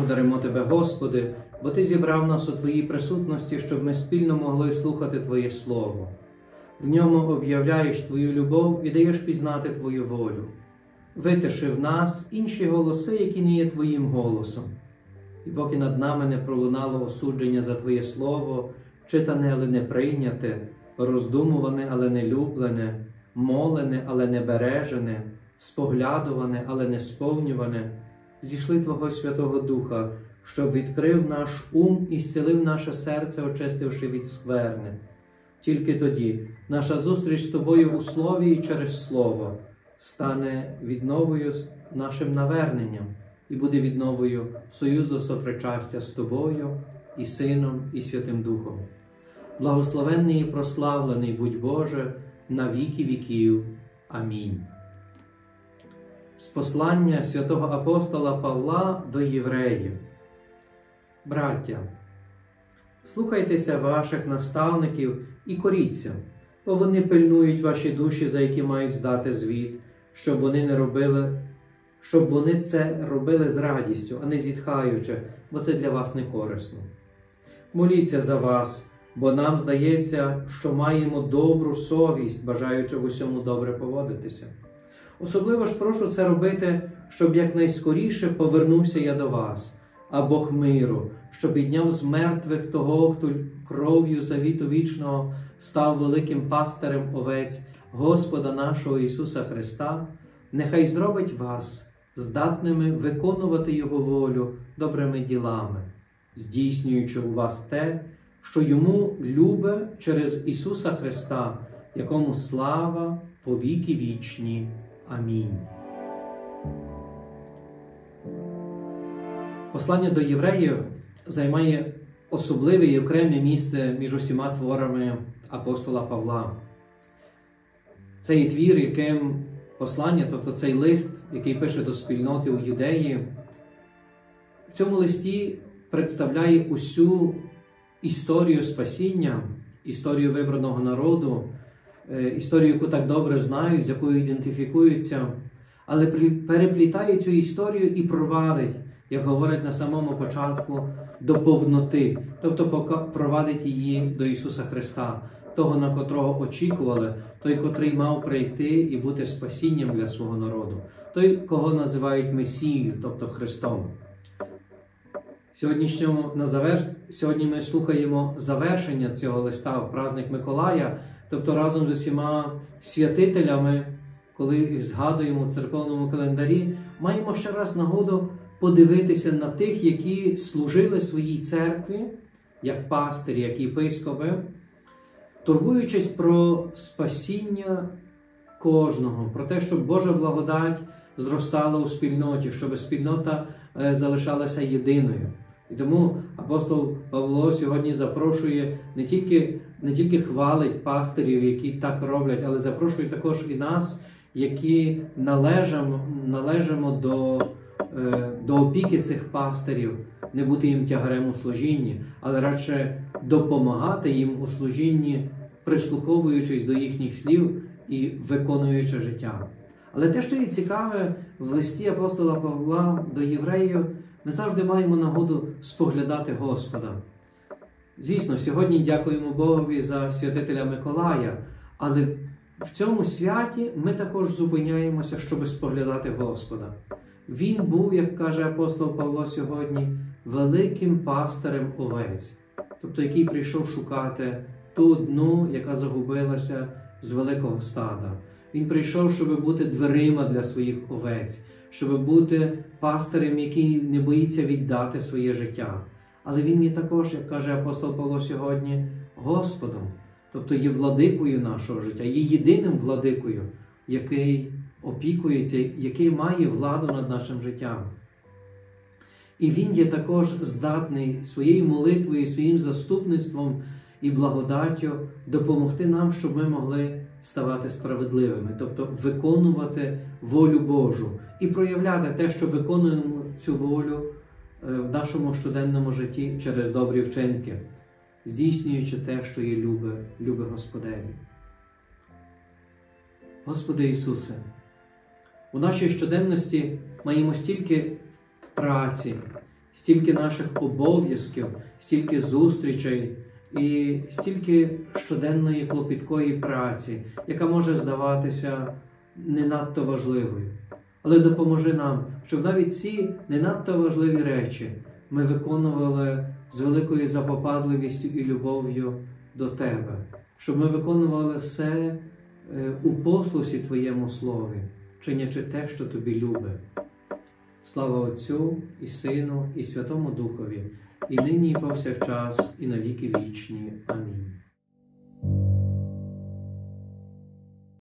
Благодаримо Тебе, Господи, бо Ти зібрав нас у Твоїй присутності, щоб ми спільно могли слухати Твоє Слово. В ньому об'являєш Твою любов і даєш пізнати Твою волю. Витиши в нас інші голоси, які не є Твоїм голосом. І поки над нами не пролунало осудження за Твоє Слово, читане, але не прийняте, роздумуване, але не люблене, молене, але не бережене, споглядуване, але не сповнюване, зійшли Твого Святого Духа, щоб відкрив наш ум і зцілив наше серце, очистивши від скверни. Тільки тоді наша зустріч з Тобою у Слові і через Слово стане відновою нашим наверненням і буде відновою союзу сопричастя з Тобою і Сином, і Святим Духом. Благословенний і прославлений будь Боже на віки віків. Амінь. З послання святого апостола Павла до євреїв. Браття, слухайтеся ваших наставників і коріться, бо вони пильнують ваші душі, за які мають здати звіт, щоб вони це робили з радістю, а не зітхаючи, бо це для вас не корисно. Моліться за вас, бо нам здається, що маємо добру совість, бажаючи в усьому добре поводитися. Особливо ж прошу це робити, щоб якнайскоріше повернувся я до вас, а Бог миру, що підняв з мертвих того, хто кров'ю завіту вічного став великим пастирем овець Господа нашого Ісуса Христа, нехай зробить вас здатними виконувати Його волю добрими ділами, здійснюючи у вас те, що Йому любе через Ісуса Христа, якому слава по віки вічні. Амінь. Послання до євреїв займає особливе і окреме місце між усіма творами апостола Павла. Цей твір, яким послання, тобто цей лист, який пише до спільноти у Юдеї, в цьому листі представляє усю історію спасіння, історію вибраного народу, історію, яку так добре знають, з якою ідентифікуються, але переплітає цю історію і провадить, як говорить на самому початку, до повноти, тобто провадить її до Ісуса Христа, того, на котрого очікували, той, котрий мав прийти і бути спасінням для свого народу, той, кого називають Месією, тобто Христом. Сьогодні ми слухаємо завершення цього листа в праздник Миколая, тобто разом з усіма святителями, коли їх згадуємо в церковному календарі, маємо ще раз нагоду подивитися на тих, які служили своїй церкві, як пастирі, як єпископи, турбуючись про спасіння кожного, про те, щоб Божа благодать зростала у спільноті, щоб спільнота залишалася єдиною. І тому апостол Павло сьогодні запрошує не тільки хвалить пастирів, які так роблять, але запрошує також і нас, які належимо до опіки цих пастирів, не бути їм тягарем у служінні, але радше допомагати їм у служінні, прислуховуючись до їхніх слів і виконуючи життя. Але те, що є цікаве, в листі апостола Павла до євреїв, ми завжди маємо нагоду споглядати Господа. Звісно, сьогодні дякуємо Богові за святителя Миколая, але в цьому святі ми також зупиняємося, щоб споглядати Господа. Він був, як каже апостол Павло сьогодні, великим пастирем овець, тобто який прийшов шукати ту одну, яка загубилася з великого стада. Він прийшов, щоб бути дверима для своїх овець, щоб бути пастирем, який не боїться віддати своє життя. Але він є також, як каже апостол Павло сьогодні, Господом, тобто є владикою нашого життя, є єдиним владикою, який опікується, який має владу над нашим життям. І він є також здатний своєю молитвою, своїм заступництвом і благодаттю допомогти нам, щоб ми могли ставати справедливими, тобто виконувати волю Божу і проявляти те, що виконуємо цю волю в нашому щоденному житті через добрі вчинки, здійснюючи те, що є любе Господеві. Господи Ісусе, у нашій щоденності маємо стільки праці, стільки наших обов'язків, стільки зустрічей і стільки щоденної клопіткої праці, яка може здаватися не надто важливою. Але допоможи нам, щоб навіть ці не надто важливі речі ми виконували з великою запопадливістю і любов'ю до Тебе, щоб ми виконували все у послусі Твоєму Слові, чинячи те, що Тобі любе. Слава Отцю, і Сину, і Святому Духові, і нині, і повсякчас, і навіки вічні. Амінь.